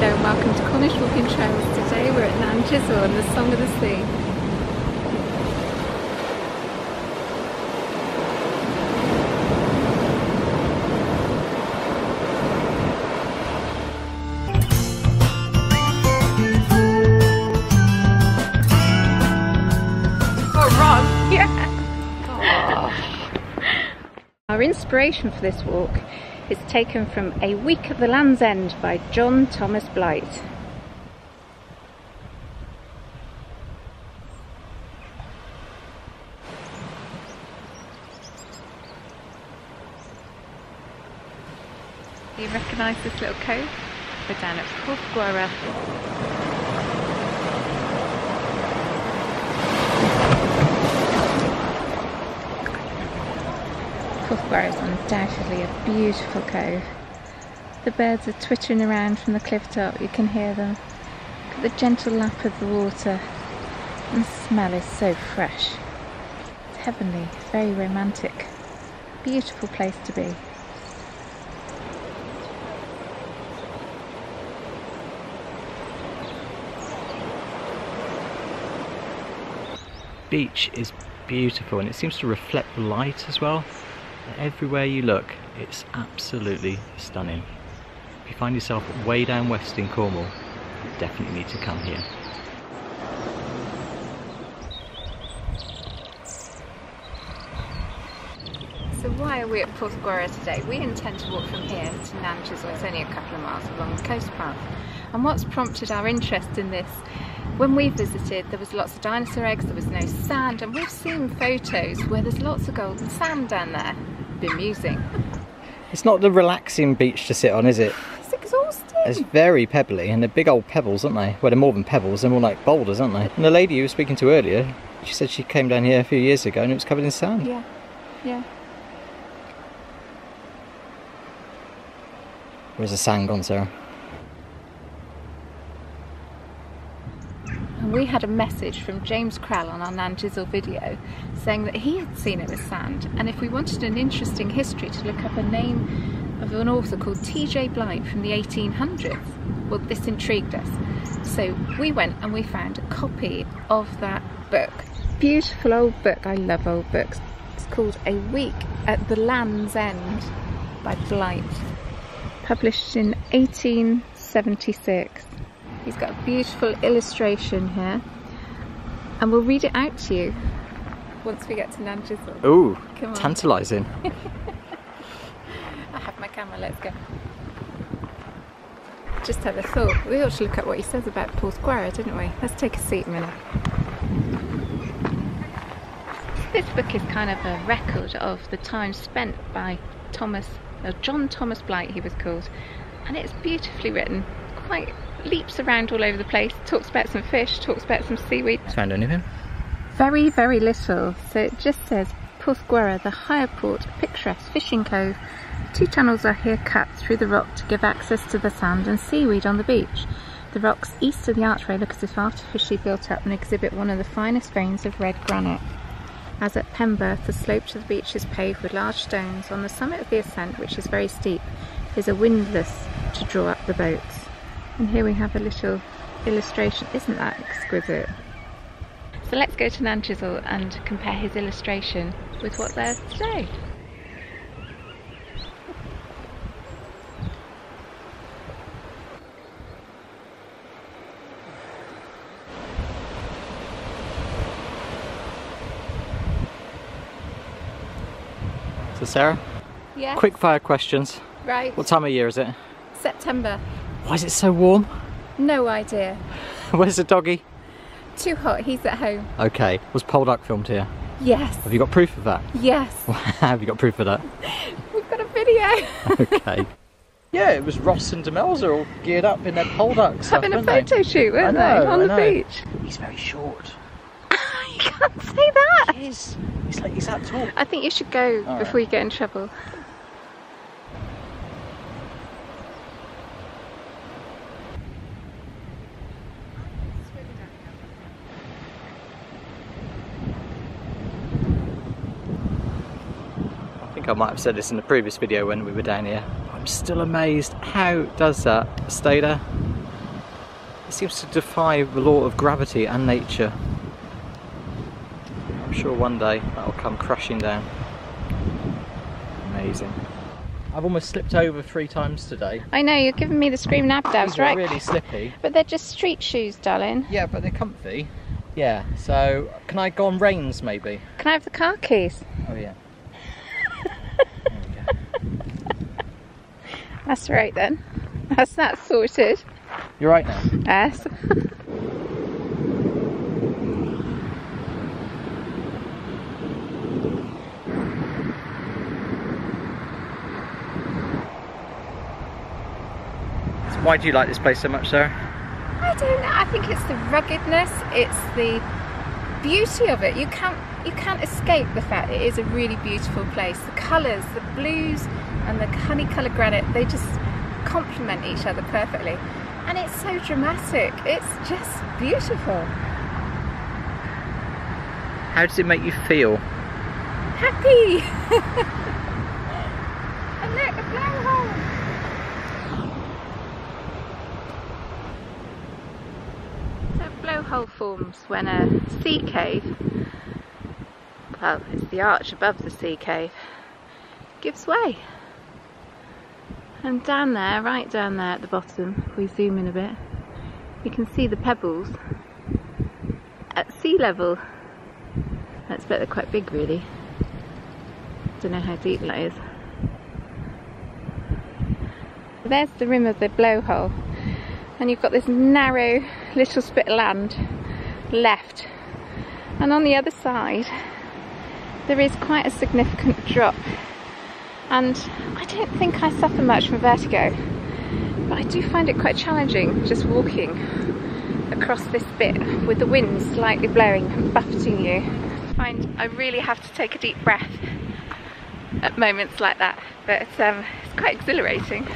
Hello and welcome to Cornish Walking Trails. Today we're at Nanjizal and the Song of the Sea. Oh, yeah. Our inspiration for this walk is taken from A Week at the Land's End by John Thomas Blight. Do you recognise this little cove? We're down at Porthgwarra. Porthgwarra is undoubtedly a beautiful cove. The birds are twittering around from the cliff top, you can hear them. Look at the gentle lap of the water, and the smell is so fresh. It's heavenly, very romantic. Beautiful place to be. Beach is beautiful and it seems to reflect the light as well. Everywhere you look, it's absolutely stunning. If you find yourself way down west in Cornwall, you definitely need to come here. So why are we at Porthgwarra today? We intend to walk from here to Nanjizal. It's only a couple of miles along the coast path. And what's prompted our interest in this? When we visited, there was lots of dinosaur eggs, there was no sand, and we've seen photos where there's lots of golden sand down there. Bemusing. It's not the relaxing beach to sit on, is it? It's exhausting. It's very pebbly, and they're big old pebbles, aren't they? Well, they're more than pebbles, they're more like boulders, aren't they? And the lady you were speaking to earlier, she said she came down here a few years ago and it was covered in sand. Yeah, yeah. Where's the sand gone, Sarah? We had a message from James Crell on our Nanjizal video saying that he had seen it with sand, and if we wanted an interesting history, to look up a name of an author called T.J. Blight from the 1800s. Well, this intrigued us, so we went and we found a copy of that book. Beautiful old book, I love old books. It's called A Week at the Land's End by Blight, published in 1876. He's got a beautiful illustration here, and we'll read it out to you once we get to Nanjizal. Ooh, tantalising. I have my camera, let's go. Just had a thought, we ought to look at what he says about Porthgwarra, didn't we? Let's take a seat a minute. This book is kind of a record of the time spent by John Thomas Blight, he was called, and it's beautifully written, quite leaps around all over the place, talks about some fish, talks about some seaweed. Found anything? Very, very little. So it just says, Porthgwarra, the higher port, a picturesque fishing cove. Two tunnels are here cut through the rock to give access to the sand and seaweed on the beach. The rocks east of the archway look as if artificially built up and exhibit one of the finest veins of red granite. As at Penberth, the slope to the beach is paved with large stones. On the summit of the ascent, which is very steep, is a windlass to draw up the boats. And here we have a little illustration. Isn't that exquisite? So let's go to Nanjizal and compare his illustration with what's there today. So Sarah? Yes? Quick fire questions. Right. What time of year is it? September. Why is it so warm? No idea. Where's the doggy? Too hot, he's at home. Okay, was Poldark filmed here? Yes. Have you got proof of that? Yes. Have you got proof of that? We've got a video. Okay. Yeah, it was Ross and Demelza all geared up in their Poldark stuff, having a photo shoot, weren't they? On the beach. He's very short. You can't say that. He is. He's that tall. I think you should go before you get in trouble. I might have said this in the previous video when we were down here. I'm still amazed. How does that stay there? It seems to defy the law of gravity and nature. I'm sure one day that'll come crashing down. Amazing. I've almost slipped over 3 times today. I know, you're giving me the screaming ab-dabs, right? These are really slippy. But they're just street shoes, darling. Yeah, but they're comfy. Yeah, so can I go on reins maybe? Can I have the car keys? Oh yeah. There we go. That's right then. That's that sorted. You're right now? Yes. Why do you like this place so much, Sarah? I don't know. I think it's the ruggedness, it's the beauty of it. You can't escape the fact it is a really beautiful place. The colours, the blues and the honey coloured granite, they just complement each other perfectly. And it's so dramatic. It's just beautiful. How does it make you feel? Happy! And look, a flower hole! Hole forms when a sea cave, well, it's the arch above the sea cave, gives way, and down there, right down there at the bottom, if we zoom in a bit, you can see the pebbles at sea level. That's a bit, they're quite big really. Don't know how deep that is. There's the rim of the blowhole, and you've got this narrow little spit of land left, and on the other side there is quite a significant drop, and I don't think I suffer much from vertigo, but I do find it quite challenging just walking across this bit with the wind slightly blowing and buffeting you. I find I really have to take a deep breath at moments like that, but it's quite exhilarating.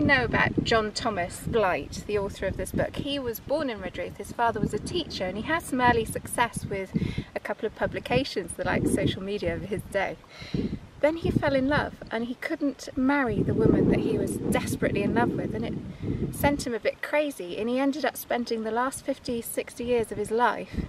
Know about John Thomas Blight, the author of this book. He was born in Redruth, his father was a teacher, and he had some early success with a couple of publications, the like social media of his day. Then he fell in love and he couldn't marry the woman that he was desperately in love with, and it sent him a bit crazy, and he ended up spending the last 50-60 years of his life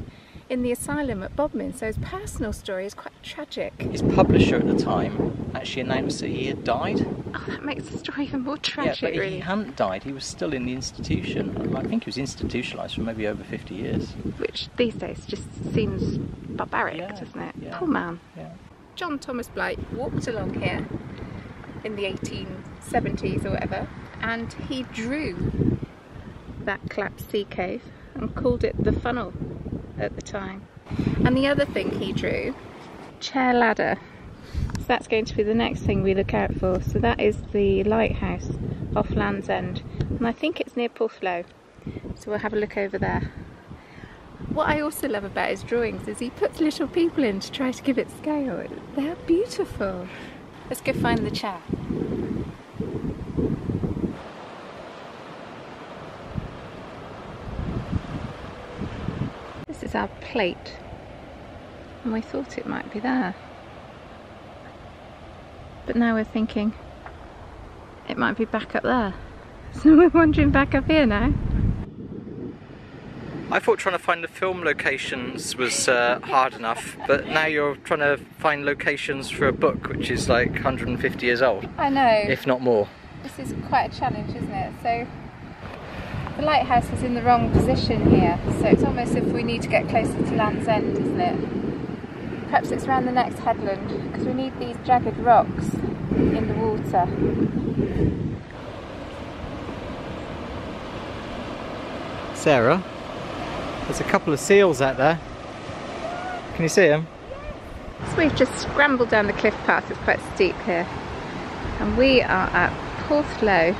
in the asylum at Bodmin, so his personal story is quite tragic. His publisher at the time actually announced that he had died. Oh, that makes the story even more tragic, really. Yeah, but really, he hadn't died, he was still in the institution. I think he was institutionalised for maybe over 50 years. Which these days just seems barbaric, yeah, doesn't it? Yeah. Poor man. Yeah. John Thomas Blight walked along here in the 1870s or whatever, and he drew that collapsed sea cave and called it the Funnel at the time. And the other thing he drew, chair ladder, so that's going to be the next thing we look out for. So that is the lighthouse off Land's End, and I think it's near Porthgwarra, so we'll have a look over there. What I also love about his drawings is he puts little people in to try to give it scale. They're beautiful. Let's go find the chair. Our plate, and we thought it might be there, but now we're thinking it might be back up there, so we're wandering back up here now. I thought trying to find the film locations was hard enough, but now you're trying to find locations for a book which is like 150 years old. I know, if not more. This is quite a challenge, isn't it? So the lighthouse is in the wrong position here, so it's almost as if we need to get closer to Land's End, isn't it? Perhaps it's around the next headland, because we need these jagged rocks in the water. Sarah, there's a couple of seals out there. Can you see them? So we've just scrambled down the cliff path, it's quite steep here, and we are at Porthgwarra,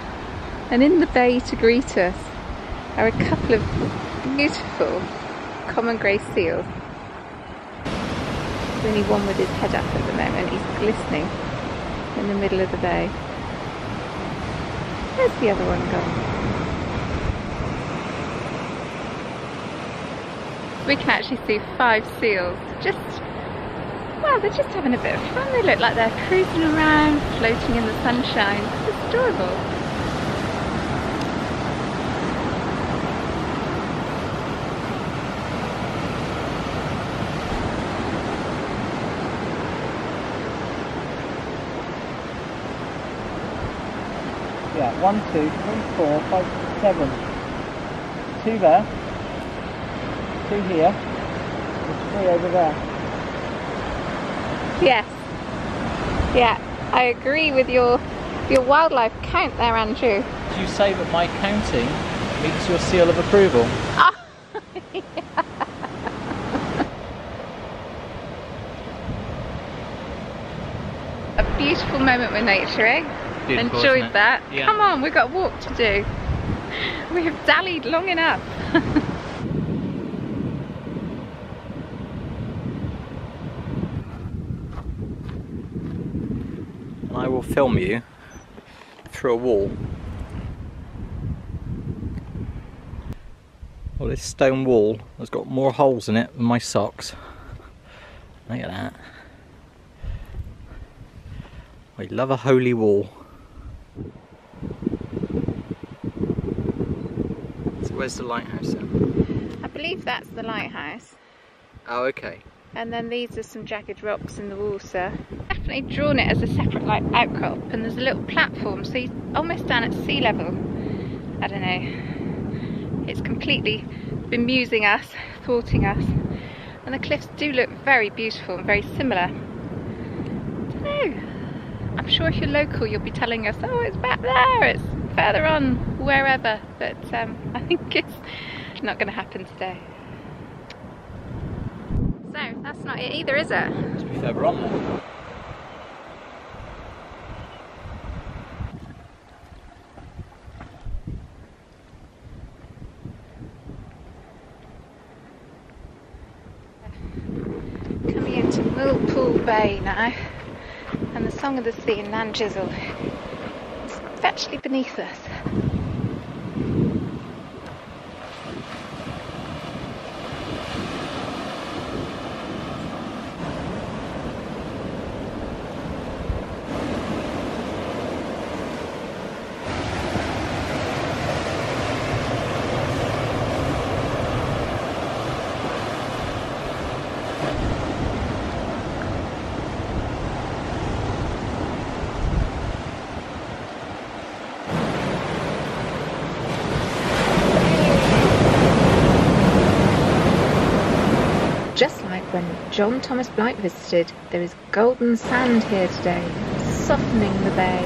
and in the bay to greet us are a couple of beautiful common grey seals. There's only one with his head up at the moment, he's glistening. in the middle of the bay. Where's the other one gone? We can actually see 5 seals. Wow, they're just having a bit of fun. They look like they're cruising around, floating in the sunshine. It's adorable. Yeah, 1, 2, 3, 4, 5, 6, 7. 2 there, 2 here, and 3 over there. Yes, yeah, I agree with your wildlife count there, Andrew. Did you say that my counting meets your seal of approval? Oh, yeah. A beautiful moment with nature, eh? Beautiful, enjoyed that. Yeah. Come on, we've got a walk to do. We have dallied long enough. And I will film you through a wall. Well, this stone wall has got more holes in it than my socks. Look at that. I love a holy wall. Where's the lighthouse then? I believe that's the lighthouse. Oh, okay. And then these are some jagged rocks in the water. Definitely drawn it as a separate like outcrop, and there's a little platform, so he's almost down at sea level. I don't know. It's completely bemusing us, thwarting us. And the cliffs do look very beautiful and very similar. I don't know. I'm sure if you're local you'll be telling us, oh, it's back there, it's further on, wherever, but I think it's not going to happen today. So that's not it either, is it? To be fair, we're on there. Coming into Millpool Bay now, and the Song of the Sea in Nanjizal. Actually beneath us. When John Thomas Blight visited, there is golden sand here today, softening the bay.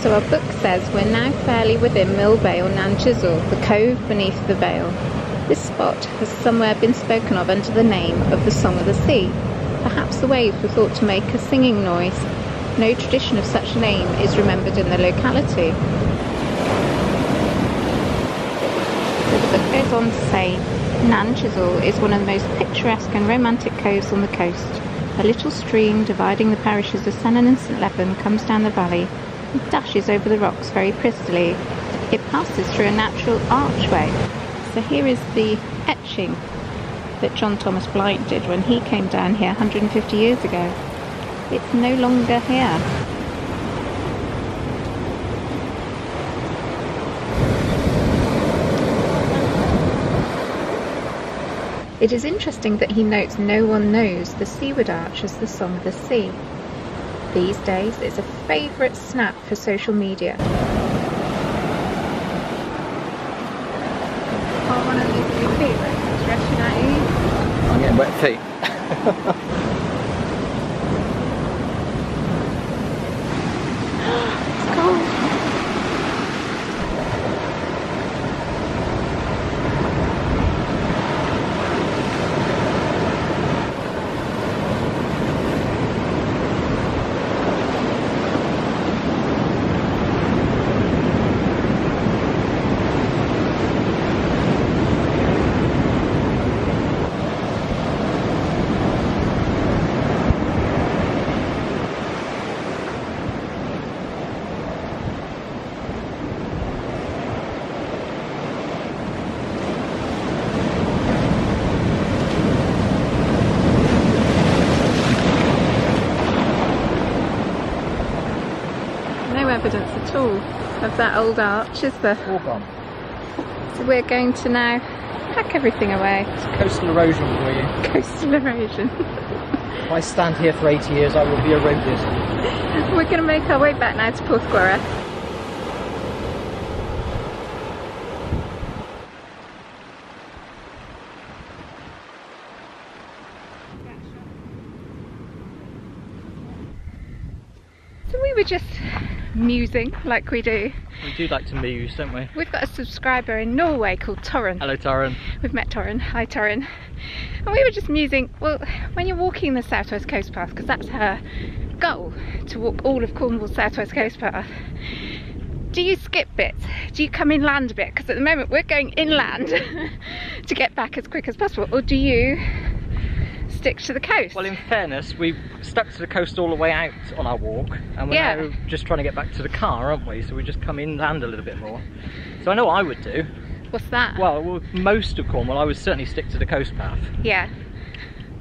So our book says we're now fairly within Mill Bay or Nanjizal, the cove beneath the veil. This spot has somewhere been spoken of under the name of the Song of the Sea. Perhaps the waves were thought to make a singing noise. No tradition of such a name is remembered in the locality. The book goes on to say, Nanjizal is one of the most picturesque and romantic coves on the coast. A little stream dividing the parishes of Senan and St Leven comes down the valley and dashes over the rocks very pristily. It passes through a natural archway. So here is the etching that John Thomas Blight did when he came down here 150 years ago. It's no longer here. It is interesting that he notes no one knows the seaward arch as the Song of the Sea. These days it's a favourite snap for social media. I'm getting wet feet. It's cold. evidence at all of that old arch, is there? All gone. So we're going to now pack everything away. It's coastal erosion for you. Coastal erosion. If I stand here for 80 years, I will be eroded. We're going to make our way back now to Porthgwarra. Just musing like we do. We do like to muse, don't we? We've got a subscriber in Norway called Torren. Hello Torren. We've met Torren. Hi Torren. And we were just musing, well, when you're walking the South West Coast Path, because that's her goal, to walk all of Cornwall's South West Coast Path, do you skip bits? Do you come inland a bit? Because at the moment we're going inland to get back as quick as possible, or do you stick to the coast? Well, in fairness, we've stuck to the coast all the way out on our walk, and we're now just trying to get back to the car, aren't we? So we just come inland a little bit more. So I know what I would do. What's that? Well, most of Cornwall, I would certainly stick to the coast path. Yeah.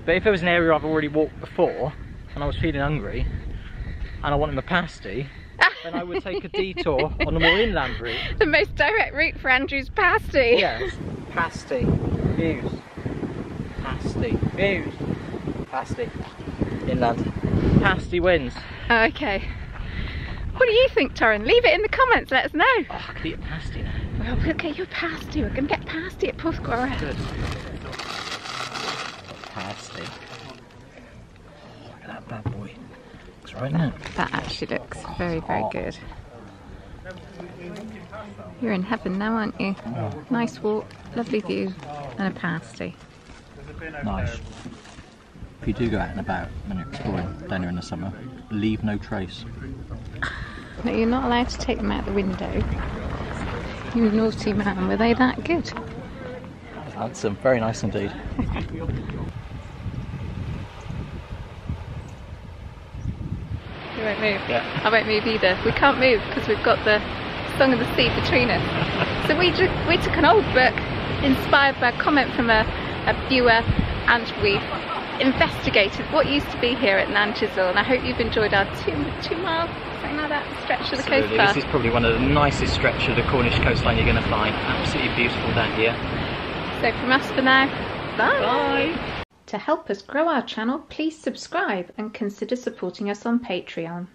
But if it was an area I've already walked before, and I was feeling hungry, and I wanted my pasty, then I would take a detour on the more inland route. The most direct route for Andrew's pasty. Yes. Pasty. Views. Pasty. Views. Pasty. Inland. Pasty wins. Okay. What do you think, Torren? Leave it in the comments, let us know. Oh, I could eat pasty now. Well, we'll get your pasty. We're going to get pasty at Porthgwarra. Good. Pasty. Oh, look at that bad boy. Looks right now. That actually looks very, very good. You're in heaven now, aren't you? Oh. Nice walk, lovely view, and a pasty. Nice. If you do go out and about when you're exploring down here in the summer, leave no trace. No, you're not allowed to take them out the window. You naughty man, were they that good? Handsome, very nice indeed. You won't move? Yeah. I won't move either. We can't move because we've got the Song of the Sea between us. So we took an old book inspired by a comment from a viewer, and we investigated what used to be here at Nanjizal, and I hope you've enjoyed our two mile, something like that, stretch of the coast path. This is probably one of the nicest stretches of the Cornish coastline you're going to find. Absolutely beautiful down here. So from us for now, bye. Bye. To help us grow our channel, please subscribe and consider supporting us on Patreon.